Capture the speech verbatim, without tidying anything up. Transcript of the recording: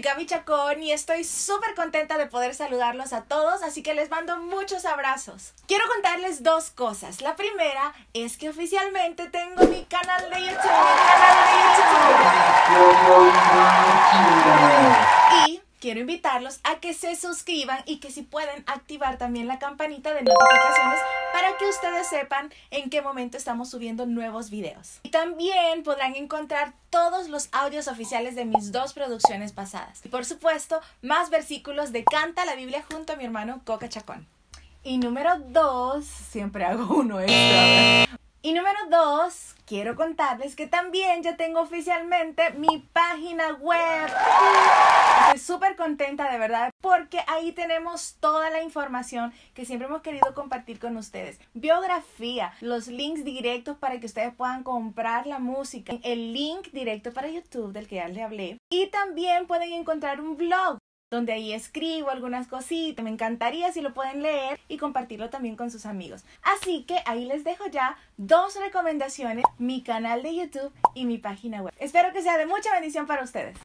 soy Gaby Chacón y estoy súper contenta de poder saludarlos a todos, así que les mando muchos abrazos. Quiero contarles dos cosas. La primera es que oficialmente tengo mi canal de YouTube, mi canal de YouTube. Y quiero invitarlos a que se suscriban y que si pueden activar también la campanita de notificaciones para que ustedes sepan en qué momento estamos subiendo nuevos videos. Y también podrán encontrar todos los audios oficiales de mis dos producciones pasadas. Y por supuesto, más versículos de Canta la Biblia junto a mi hermano Coca Chacón. Y número dos, siempre hago uno extra. Y número dos, quiero contarles que también ya tengo oficialmente mi página web. Estoy súper contenta de verdad porque ahí tenemos toda la información que siempre hemos querido compartir con ustedes. Biografía, los links directos para que ustedes puedan comprar la música, el link directo para YouTube del que ya les hablé. Y también pueden encontrar un blog donde ahí escribo algunas cositas. Me encantaría si lo pueden leer y compartirlo también con sus amigos. Así que ahí les dejo ya dos recomendaciones, mi canal de YouTube y mi página web. Espero que sea de mucha bendición para ustedes.